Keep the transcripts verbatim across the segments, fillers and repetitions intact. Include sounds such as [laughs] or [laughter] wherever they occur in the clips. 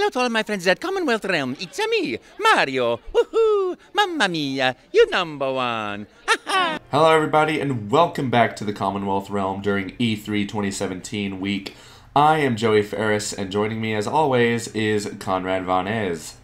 Hello to all my friends at Commonwealth Realm. It's me, Mario. Woohoo! Mamma mia, you number one. Hello everybody and welcome back to the Commonwealth Realm during E three twenty seventeen week. I am Joey Ferris and joining me as always is Konrad Von Eze.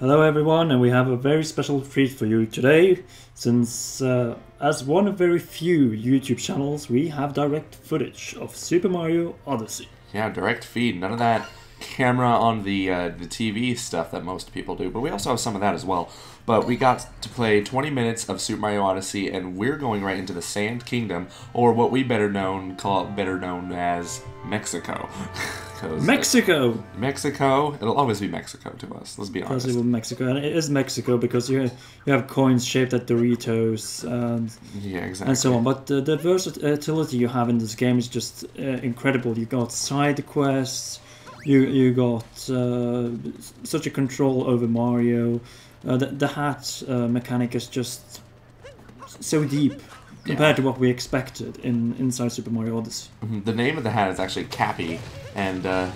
Hello everyone, and we have a very special treat for you today, since uh, as one of very few YouTube channels, we have direct footage of Super Mario Odyssey. Yeah, direct feed, none of that camera on the, uh, the T V stuff that most people do, but we also have some of that as well. But we got to play twenty minutes of Super Mario Odyssey, and we're going right into the Sand Kingdom, or what we better known call better known as Mexico. Mexico. It, Mexico. It'll always be Mexico to us. Let's be honest. Possibly Mexico, and it is Mexico because you you have coins shaped like Doritos and yeah, exactly, and so on. But the, the versatility you have in this game is just uh, incredible. You got side quests. You you got uh, such a control over Mario. Uh, the, the hat uh, mechanic is just so deep compared yeah. to what we expected in inside Super Mario Odyssey. The name of the hat is actually Cappy, and uh,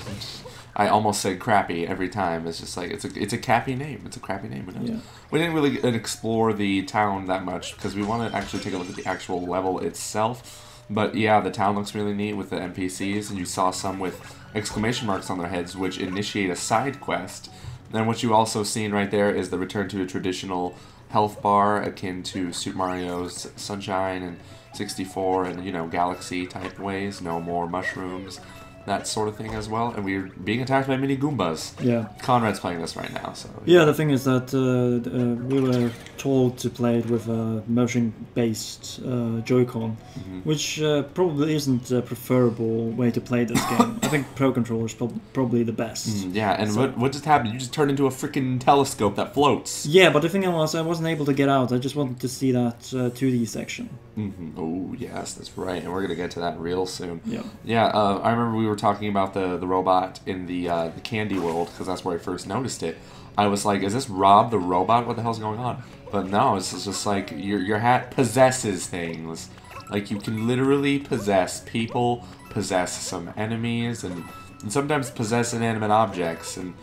I almost said crappy every time. It's just like it's a it's a Cappy name. It's a crappy name. Yeah. We didn't really explore the town that much because we want to actually take a look at the actual level itself. But yeah, the town looks really neat with the N P Cs, and you saw some with exclamation marks on their heads, which initiate a side quest. And what you also seen right there is the return to a traditional health bar akin to Super Mario's Sunshine and sixty-four and, you know, Galaxy type ways. No more mushrooms, that sort of thing as well. And we're being attacked by mini Goombas. Yeah. Konrad's playing this right now, so... Yeah, yeah the thing is that uh, uh, we were told to play it with a motion-based uh, Joy-Con, mm-hmm. which uh, probably isn't a preferable way to play this game. I think Pro Controller's prob probably the best. Mm, yeah, and so, what, what just happened? You just turned into a freaking telescope that floats. Yeah, but the thing was, I wasn't able to get out. I just wanted to see that uh, two D section. Mm-hmm. Oh, yes, that's right. And we're going to get to that real soon. Yeah, yeah. Uh, I remember we were talking about the, the robot in the, uh, the candy world, because that's where I first noticed it. I was like, is this Rob the robot? What the hell's going on? But no, it's just like, your, your hat possesses things. Like, you can literally possess people, possess some enemies, and, and sometimes possess inanimate objects. And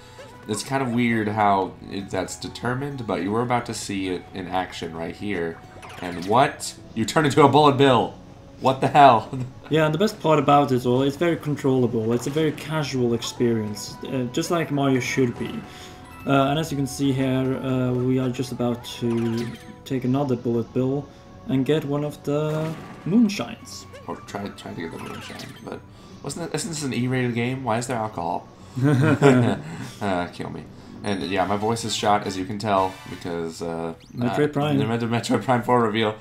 it's kind of weird how it, that's determined, but you were about to see it in action right here. And what? You turn into a bullet bill! What the hell? Yeah, and the best part about it all, it's very controllable. It's a very casual experience, uh, just like Mario should be. Uh, and as you can see here, uh, we are just about to take another bullet bill and get one of the moonshines. Or try, try to get the moonshine, but wasn't that, isn't this an E rated game? Why is there alcohol? uh, kill me. And yeah, my voice is shot, as you can tell, because... Uh, Metroid uh, Prime. The Metroid Prime four reveal.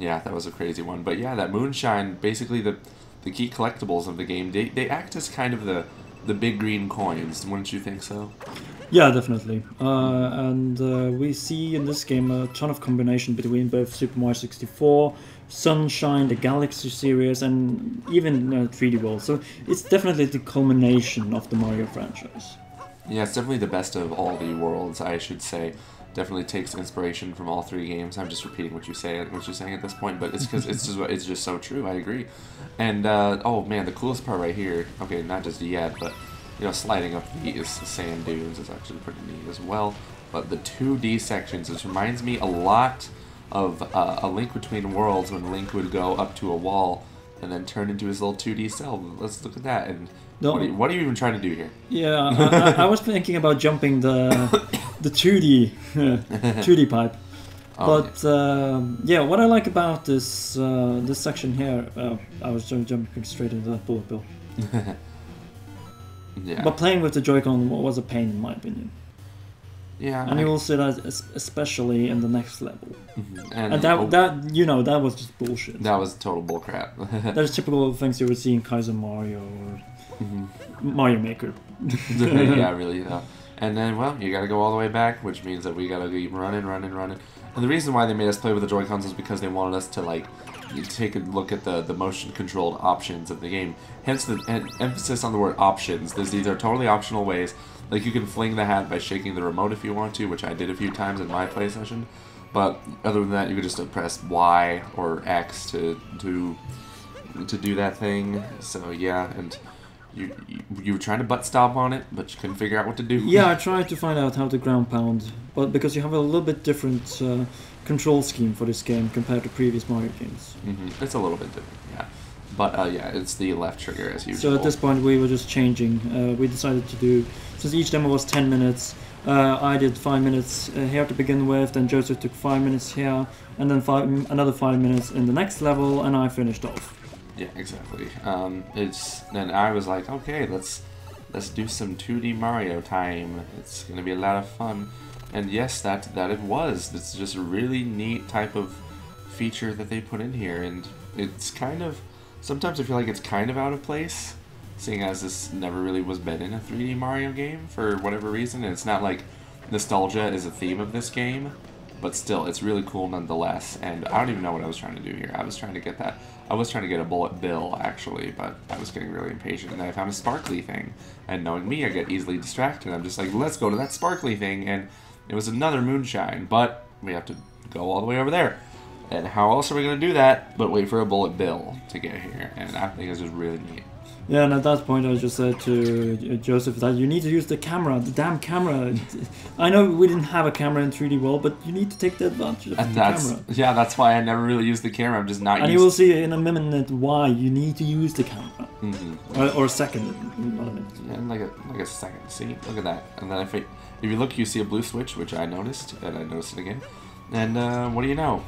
Yeah, that was a crazy one. But yeah, that moonshine, basically the the key collectibles of the game, they, they act as kind of the, the big green coins, wouldn't you think so? Yeah, definitely. Uh, and uh, we see in this game a ton of combination between both Super Mario sixty-four, Sunshine, the Galaxy series, and even uh, three D World. So it's definitely the culmination of the Mario franchise. Yeah, it's definitely the best of all the worlds, I should say. Definitely takes inspiration from all three games. I'm just repeating what you say, what you're saying at this point, but it's because it's just it's just so true. I agree. And uh, oh man, the coolest part right here. Okay, not just yet, but you know, sliding up these sand dunes is actually pretty neat as well. But the two D sections, this reminds me a lot of uh, A Link Between Worlds, when Link would go up to a wall and then turn into his little two D self. Let's look at that. And what are, you, what are you even trying to do here? Yeah, I, I, I was thinking about jumping the. The two D, [laughs] two D pipe, oh, but yeah. Uh, yeah, what I like about this uh, this section here, uh, I was jumping straight into that bullet bill. Yeah. But playing with the Joy-Con was a pain, in my opinion. Yeah. And I... you will see that especially in the next level. Mm-hmm. And, and that oh, that you know that was just bullshit. That was total bullcrap. That's typical things you would see in Kaizo Mario or mm-hmm. Mario Maker. Yeah, really. Yeah. And then, well, you gotta go all the way back, which means that we gotta keep running, running, running. And the reason why they made us play with the Joy-Cons is because they wanted us to, like, take a look at the, the motion-controlled options of the game. Hence the en emphasis on the word options. There's, these are totally optional ways. Like, you can fling the hat by shaking the remote if you want to, which I did a few times in my play session. But other than that, you could just press Y or X to, to, to do that thing. So, yeah, and... You, you you were trying to butt stop on it, but you couldn't figure out what to do. Yeah, I tried to find out how to ground pound, but because you have a little bit different uh, control scheme for this game compared to previous Mario games. Mm-hmm. It's a little bit different, yeah. But uh, yeah, it's the left trigger as usual. So at this point we were just changing. Uh, we decided to do, since each demo was ten minutes, uh, I did five minutes uh, here to begin with, then Joseph took five minutes here, and then five, another five minutes in the next level, and I finished off. Yeah, exactly. Um, it's then I was like, okay, let's let's do some two D Mario time. It's gonna be a lot of fun, and yes, that that it was. It's just a really neat type of feature that they put in here, and it's kind of sometimes I feel like it's kind of out of place, seeing as this never really was been in a three D Mario game for whatever reason. And it's not like nostalgia is a theme of this game, but still, it's really cool nonetheless. And I don't even know what I was trying to do here. I was trying to get that. I was trying to get a bullet bill, actually, but I was getting really impatient, and I found a sparkly thing. And knowing me, I get easily distracted. I'm just like, let's go to that sparkly thing, and it was another moonshine, but we have to go all the way over there. And how else are we going to do that but wait for a bullet bill to get here? And I think it's just really neat. Yeah, and at that point I just said to Joseph that you need to use the camera, the damn camera. I know we didn't have a camera in three D World, but you need to take the advantage of and the that's, camera. Yeah, that's why I never really used the camera. I'm just not and used... And you will see in a minute why you need to use the camera. Mm-hmm. Or, or a second. Yeah, in like, a, like a second. See? Look at that. And then if, it, if you look, you see a blue switch, which I noticed, and I noticed it again. And uh, what do you know?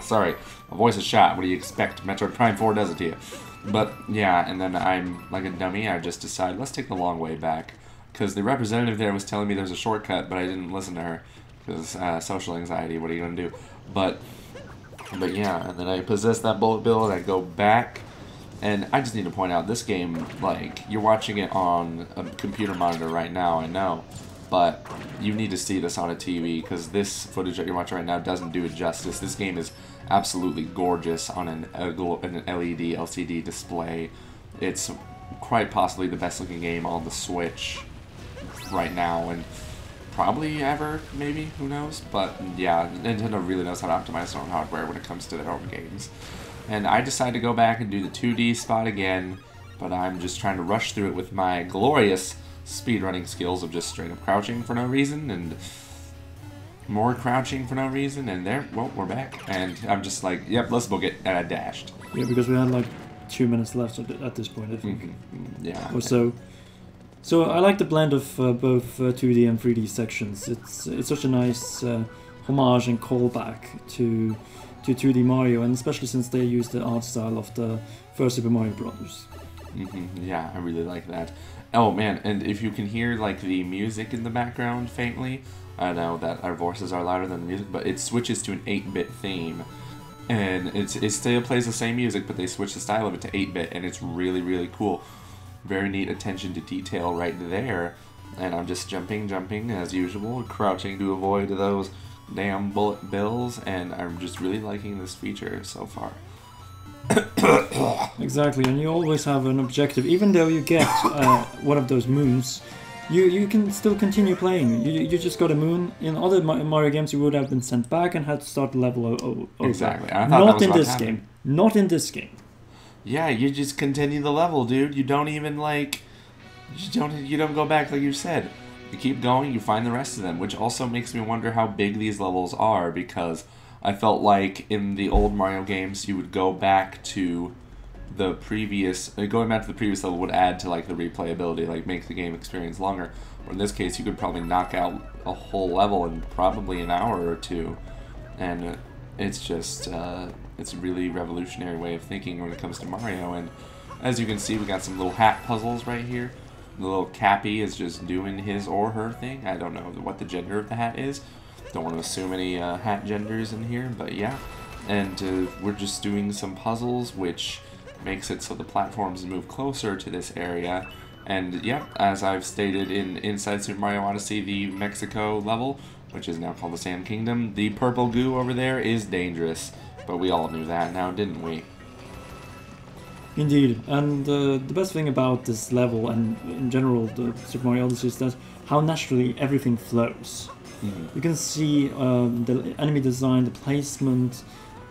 Sorry, my voice is shot. What do you expect? Metroid Prime four does it to you. But yeah, and then I'm like a dummy. I just decide, let's take the long way back. Because the representative there was telling me there's a shortcut, but I didn't listen to her. Because uh, social anxiety, what are you going to do? But but yeah, and then I possess that bullet bill and I go back. And I just need to point out this game, like, you're watching it on a computer monitor right now, I know. But you need to see this on a T V, because this footage that you're watching right now doesn't do it justice. This game is absolutely gorgeous on an, an L E D L C D display. It's quite possibly the best looking game on the Switch right now, and probably ever, maybe, who knows? But yeah, Nintendo really knows how to optimize their own hardware when it comes to their own games. And I decided to go back and do the two D spot again, but I'm just trying to rush through it with my glorious speedrunning skills of just straight up crouching for no reason, and more crouching for no reason, and there, well, we're back. And I'm just like, yep, let's book it, and I dashed. Yeah, because we had like two minutes left at this point, I think. Mm-hmm. Yeah. Or so. So I like the blend of uh, both uh, two D and three D sections. It's it's such a nice uh, homage and callback to, to two D Mario, and especially since they used the art style of the first Super Mario Brothers. Mm-hmm. Yeah, I really like that. Oh man, and if you can hear like the music in the background faintly, I know that our voices are louder than the music, but it switches to an eight bit theme. And it's, it still plays the same music, but they switch the style of it to eight bit, and it's really, really cool. Very neat attention to detail right there. And I'm just jumping, jumping as usual, crouching to avoid those damn bullet bills, and I'm just really liking this feature so far. Exactly, and you always have an objective. Even though you get uh, one of those moons, you you can still continue playing. You you just got a moon. In other Mario games, you would have been sent back and had to start level over. Exactly. I thought Not that was in this happened. game. Not in this game. Yeah, you just continue the level, dude. You don't even like. You don't you don't go back like you said. You keep going. You find the rest of them, which also makes me wonder how big these levels are, because I felt like in the old Mario games, you would go back to the previous, going back to the previous level would add to like the replayability, like make the game experience longer. Or in this case, you could probably knock out a whole level in probably an hour or two. And it's just, uh, it's a really revolutionary way of thinking when it comes to Mario. And as you can see, we got some little hat puzzles right here. The little Cappy is just doing his or her thing. I don't know what the gender of the hat is. Don't want to assume any uh, hat genders in here, but yeah. And uh, we're just doing some puzzles, which makes it so the platforms move closer to this area. And yeah, as I've stated in Inside Super Mario Odyssey, the Mexico level, which is now called the Sand Kingdom, the purple goo over there is dangerous. But we all knew that now, didn't we? Indeed, and uh, the best thing about this level, and in general the Super Mario Odyssey, is that how naturally everything flows. Mm-hmm. You can see um, the enemy design, the placement,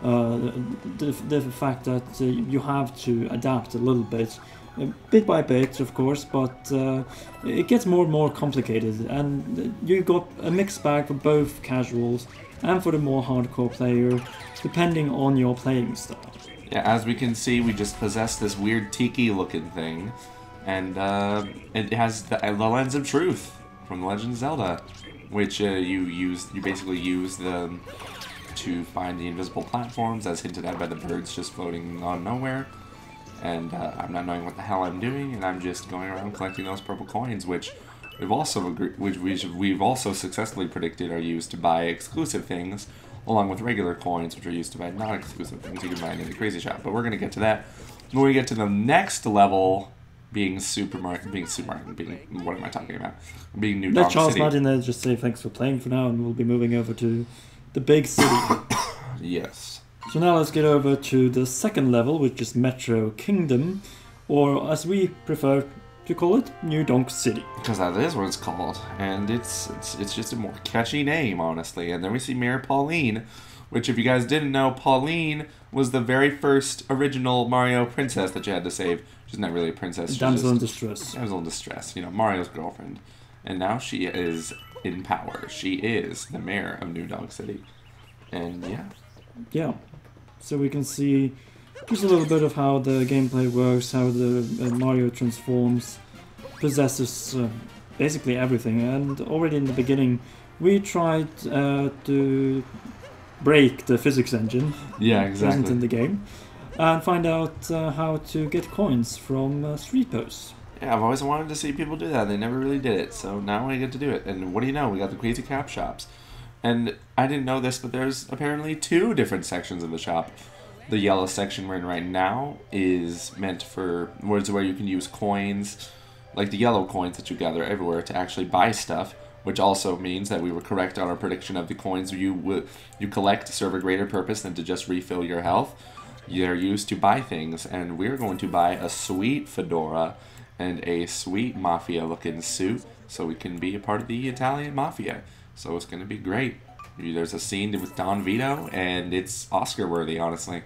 uh, the, the fact that uh, you have to adapt a little bit bit by bit, of course, but uh, it gets more and more complicated, and you got a mixed bag for both casuals and for the more hardcore player, depending on your playing style. Yeah, as we can see, we just possess this weird tiki-looking thing, and uh, it has the, the Lens of Truth from Legend of Zelda, which uh, you use, you basically use the to find the invisible platforms, as hinted at by the birds just floating on nowhere. And uh, I'm not knowing what the hell I'm doing, and I'm just going around collecting those purple coins, which we've also agreed, which we've also successfully predicted are used to buy exclusive things, along with regular coins, which are used to buy non-exclusive things you can buy in the Crazy Shop. But we're gonna get to that when we get to the next level, being Super Mario, being Super Mario, being what am I talking about? Being New Donk City. Let Charles Martin there just say thanks for playing for now, and we'll be moving over to the big city. Yes. So now let's get over to the second level, which is Metro Kingdom, or as we prefer to call it, New Donk City. Because that is what it's called, and it's, it's it's just a more catchy name, honestly. And then we see Mayor Pauline, which if you guys didn't know, Pauline was the very first original Mario princess that you had to save. She's not really a princess. She's damsel in distress. Damsel in distress, you know, Mario's girlfriend. And now she is in power. She is the mayor of New Donk City. And yeah. Yeah. So we can see just a little bit of how the gameplay works, how the uh, Mario transforms, possesses uh, basically everything. And already in the beginning, we tried uh, to break the physics engine. Yeah, exactly. Present in the game, and find out uh, how to get coins from uh, street posts. Yeah, I've always wanted to see people do that. They never really did it, so now we get to do it. And what do you know? We got the Crazy Cap shops. And I didn't know this, but there's apparently two different sections of the shop. The yellow section we're in right now is meant for words where you can use coins, like the yellow coins that you gather everywhere, to actually buy stuff, which also means that we were correct on our prediction of the coins you you collect serve a greater purpose than to just refill your health. They're used to buy things, and we're going to buy a sweet fedora and a sweet mafia-looking suit so we can be a part of the Italian mafia. So it's going to be great. There's a scene with Don Vito, and it's Oscar-worthy, honestly.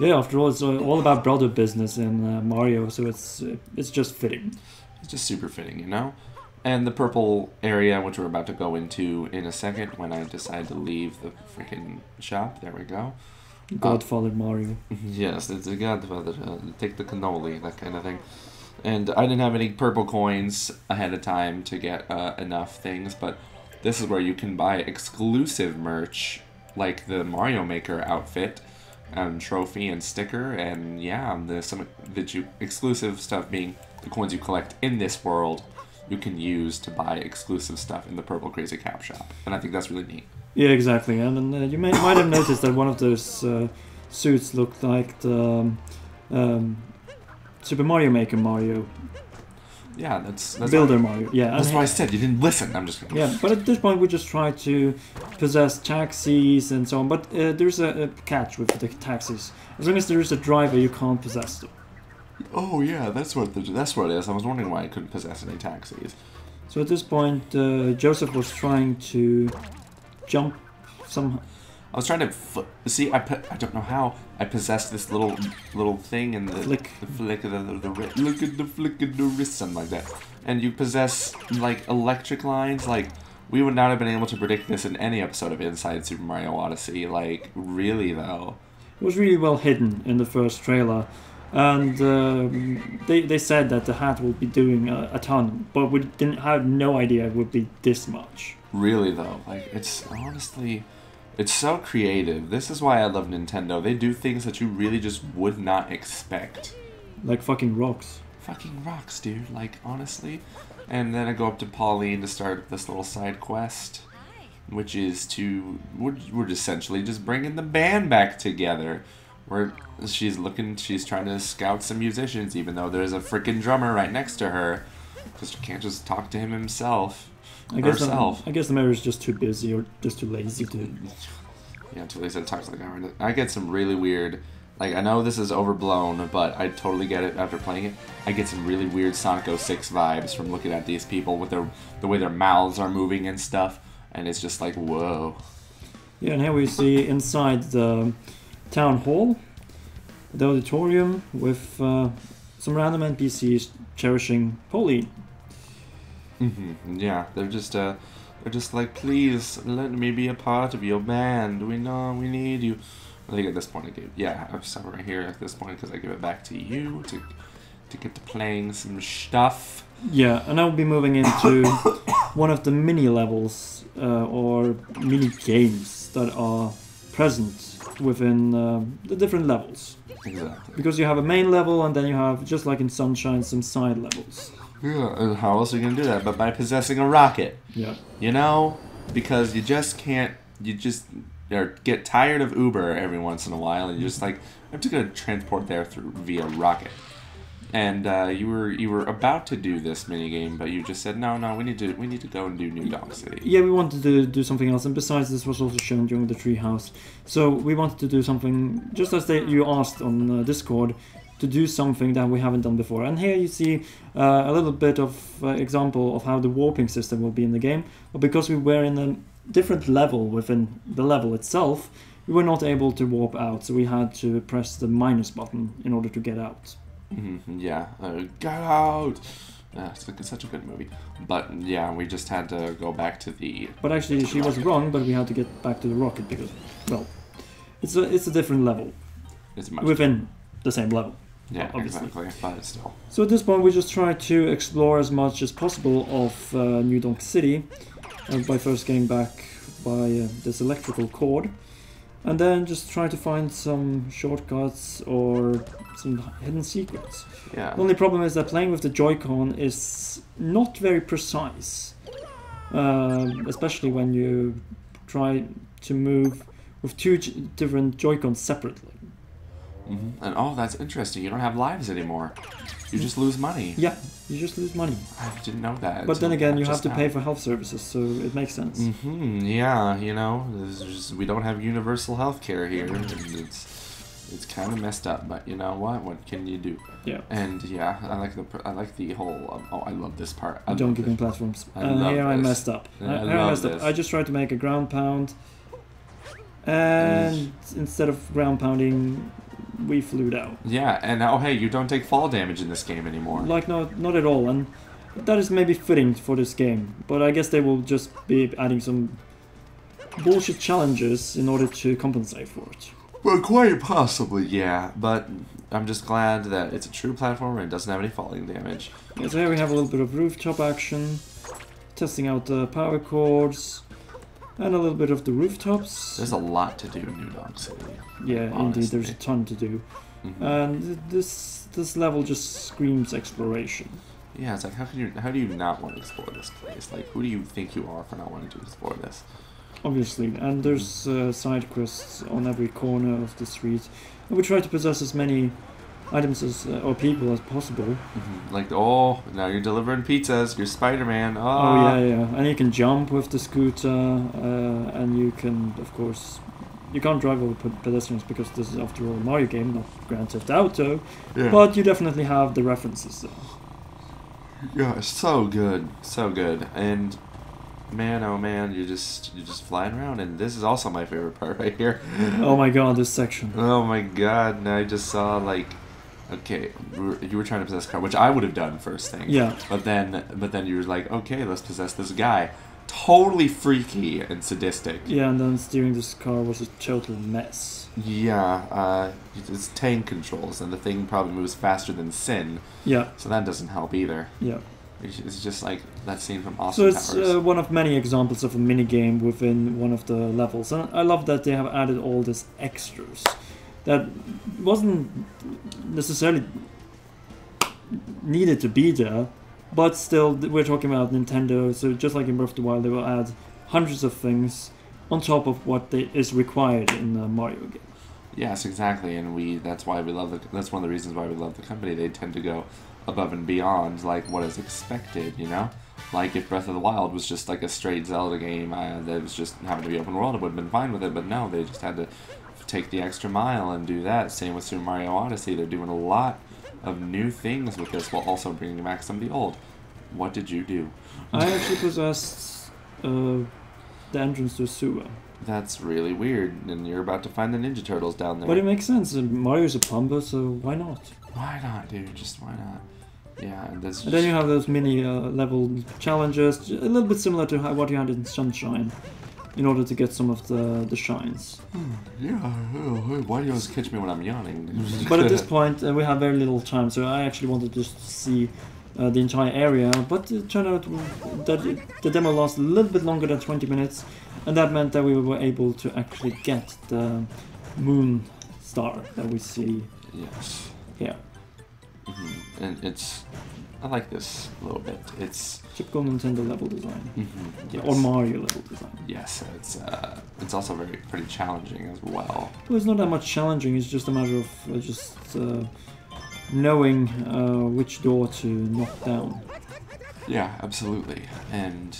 Yeah, after all, it's all about brother business in uh, Mario, so it's it's just fitting. It's just super fitting, you know? And the purple area, which we're about to go into in a second, when I decide to leave the freaking shop. There we go. Godfather uh, Mario. Yes, it's a Godfather. Uh, take the cannoli, that kind of thing. And I didn't have any purple coins ahead of time to get uh, enough things, but this is where you can buy exclusive merch, like the Mario Maker outfit, and trophy and sticker, and yeah, there's some that you exclusive stuff being the coins you collect in this world you can use to buy exclusive stuff in the purple Crazy Cap shop, and I think that's really neat. Yeah, exactly, and uh, you may, might have noticed that one of those uh, suits looked like the um, um, Super Mario Maker Mario. Yeah, that's... that's Builder Mario, yeah. That's what I said, you didn't listen, I'm just kidding. Yeah, but at this point we just try to possess taxis and so on, but uh, there's a, a catch with the taxis. As long as there's a driver, you can't possess them. Oh yeah, that's what, the, that's what it is. I was wondering why I couldn't possess any taxis. So at this point, uh, Joseph was trying to jump somehow. I was trying to fl see. I put. I don't know how I possessed this little little thing and the flick, the flick of the, the, the wrist. Look at the flick of the wrist, something like that. And you possess like electric lines. Like we would not have been able to predict this in any episode of Inside Super Mario Odyssey. Like really though, it was really well hidden in the first trailer, and uh, they they said that the hat would be doing a, a ton, but we didn't have no idea it would be this much. Really though, like it's honestly. It's so creative. This is why I love Nintendo. They do things that you really just would not expect. Like fucking rocks. Fucking rocks, dude. Like, honestly. And then I go up to Pauline to start this little side quest, which is to... We're, we're essentially just bringing the band back together. Where she's looking... She's trying to scout some musicians, even though there's a freaking drummer right next to her. Because you can't just talk to him himself. I guess, I guess the mayor is just too busy or just too lazy to... Yeah, too lazy to talk to the guy. I get some really weird... Like, I know this is overblown, but I totally get it after playing it. I get some really weird Sonic oh six vibes from looking at these people with their the way their mouths are moving and stuff. And it's just like, whoa. Yeah, and here we see inside the town hall, the auditorium with uh, some random N P Cs cherishing Pauline. Mm-hmm. Yeah, they're just uh, they're just like, please let me be a part of your band. We know we need you. I think at this point I gave yeah I'm stopping right here at this point because I give it back to you to to get to playing some stuff. Yeah, and I'll be moving into one of the mini levels uh, or mini games that are present within uh, the different levels. Exactly. Because you have a main level and then you have, just like in Sunshine, some side levels. Yeah, and how else are you gonna do that but by possessing a rocket? Yeah. You know, because you just can't, you just or get tired of Uber every once in a while and you're just like, I'm just gonna transport there through via rocket. And uh, you were you were about to do this minigame, but you just said no, no. We need to we need to go and do New Donk City. Yeah, we wanted to do something else, and besides, this was also shown during the Treehouse. So we wanted to do something, just as they, you asked on uh, Discord, to do something that we haven't done before. And here you see uh, a little bit of uh, example of how the warping system will be in the game. But because we were in a different level within the level itself, we were not able to warp out. So we had to press the minus button in order to get out. Mm-hmm, yeah, uh, get out! Uh, it's, it's such a good movie. But yeah, we just had to go back to the... But actually she was wrong, but we had to get back to the rocket because, well, it's a, it's a different level. It's much within different. The same level. Yeah, obviously. Exactly, but still. So at this point we just try to explore as much as possible of uh, New Donk City uh, by first getting back by uh, this electrical cord. And then just try to find some shortcuts or some hidden secrets. Yeah. The only problem is that playing with the Joy-Con is not very precise. Uh, especially when you try to move with two different Joy-Cons separately. Mm-hmm. And oh, that's interesting. You don't have lives anymore. You just lose money. Yeah, you just lose money. I didn't know that. But then again, you have to pay for health services, so it makes sense. Mm-hmm. Yeah, you know, just, we don't have universal health care here. It's it's kind of messed up, but you know what? What can you do? Yeah. And yeah, I like the I like the whole. Um, oh, I love this part. I don't give him platforms. I uh, here this. I messed up. I, I, I messed this. up. I just tried to make a ground pound, and mm. instead of ground pounding, we flew down. Yeah, and oh hey, you don't take fall damage in this game anymore. Like, no, not at all, and that is maybe fitting for this game, but I guess they will just be adding some bullshit challenges in order to compensate for it. Well, quite possibly, yeah, but I'm just glad that it's a true platformer and it doesn't have any falling damage. Yeah, so here we have a little bit of rooftop action, testing out the power cords, and a little bit of the rooftops. There's a lot to do in New Donk City. Yeah, honestly. Indeed, there's a ton to do. Mm-hmm. And this this level just screams exploration. Yeah, it's like, how can you how do you not want to explore this place? Like, who do you think you are for not wanting to explore this? Obviously, and there's uh, side quests on every corner of the street. And we try to possess as many items as, uh, or people as possible. Mm-hmm. Like, oh, now you're delivering pizzas, you're Spider-Man, oh. oh yeah, yeah, and you can jump with the scooter, uh, and you can, of course, you can't drive over pedestrians because this is, after all, a Mario game, not Grand Theft Auto, yeah. But you definitely have the references there. Yeah, so good, so good, and man, oh man, you're just, you're just flying around, and this is also my favorite part right here. Oh my god, this section. Oh my god, and I just saw, like, okay, you were trying to possess a car, which I would have done first thing. Yeah. But then, but then you were like, okay, let's possess this guy. Totally freaky and sadistic. Yeah, and then steering this car was a total mess. Yeah, uh, it's tank controls, and the thing probably moves faster than Sin. Yeah. So that doesn't help either. Yeah. It's just like that scene from Austin Powers. So it's uh, one of many examples of a minigame within one of the levels. And I love that they have added all these extras. That wasn't necessarily needed to be there, but still, we're talking about Nintendo, so just like in Breath of the Wild, they will add hundreds of things on top of what they, is required in the Mario game. Yes, exactly, and we that's why we love the, that's one of the reasons why we love the company. They tend to go above and beyond, like, what is expected, you know? Like, if Breath of the Wild was just like a straight Zelda game uh, that was just happened to be open world, I would have been fine with it, but no, they just had to take the extra mile and do that. Same with Super Mario Odyssey. They're doing a lot of new things with this while also bringing back some of the old. What did you do? I actually possessed uh, the entrance to a sewer. That's really weird, and you're about to find the Ninja Turtles down there. But it makes sense. Mario's a plumber, so why not? Why not, dude? Just why not? Yeah, and, there's and then you have those mini uh, level challenges, a little bit similar to what you had in Sunshine, in order to get some of the the shines. Yeah, why do you always catch me when I'm yawning? But at this point, uh, we have very little time, so I actually wanted just to see uh, the entire area, but it turned out that it, the demo lasted a little bit longer than twenty minutes, and that meant that we were able to actually get the moon star that we see. Yes. Yeah. Mm-hmm. And it's, I like this a little bit. It's typical Nintendo level design, mm-hmm, yes. Or Mario level design. Yes, it's uh, it's also very pretty challenging as well. Well, it's not that much challenging. It's just a matter of uh, just uh, knowing uh, which door to knock down. Yeah, absolutely. And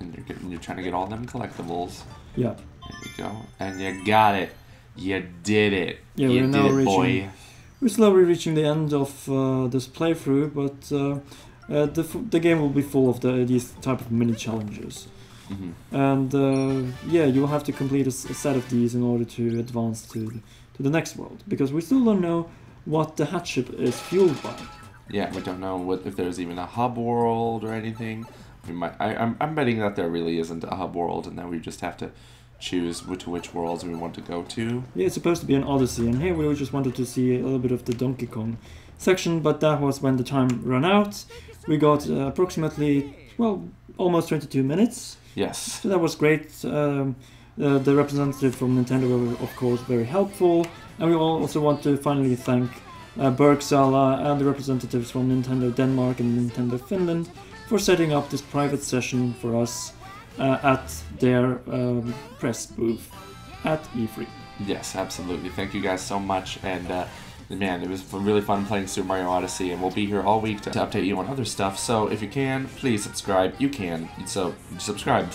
and you're getting, you're trying to get all them collectibles. Yeah. There you go. And you got it. You did it. Yeah, you we're did now it, reaching. Boy. We're slowly reaching the end of uh, this playthrough, but uh, uh, the, f the game will be full of the, these type of mini challenges. Mm-hmm. And uh, yeah, you'll have to complete a, s a set of these in order to advance to, to the next world, because we still don't know what the hat ship is fueled by. Yeah, we don't know what, if there's even a hub world or anything. We might, I, I'm, I'm betting that there really isn't a hub world, and that we just have to choose which, which worlds we want to go to. Yeah, it's supposed to be an Odyssey, and here we just wanted to see a little bit of the Donkey Kong section, but that was when the time ran out. We got uh, approximately, well, almost twenty-two minutes. Yes. So that was great. Um, uh, the representative from Nintendo were, of course, very helpful, and we also want to finally thank uh, Bergsala and the representatives from Nintendo Denmark and Nintendo Finland for setting up this private session for us Uh, at their um, press booth at E three. Yes, absolutely. Thank you guys so much, and uh, man, it was really fun playing Super Mario Odyssey, and we'll be here all week to, to update you on other stuff, so if you can, please subscribe. You can, so subscribe.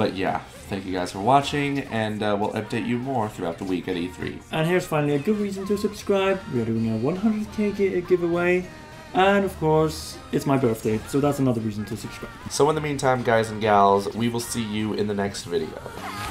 But yeah, thank you guys for watching, and uh, we'll update you more throughout the week at E three. And here's finally a good reason to subscribe. We're doing a one hundred K giveaway. And of course, it's my birthday, so that's another reason to subscribe. So in the meantime, guys and gals, we will see you in the next video.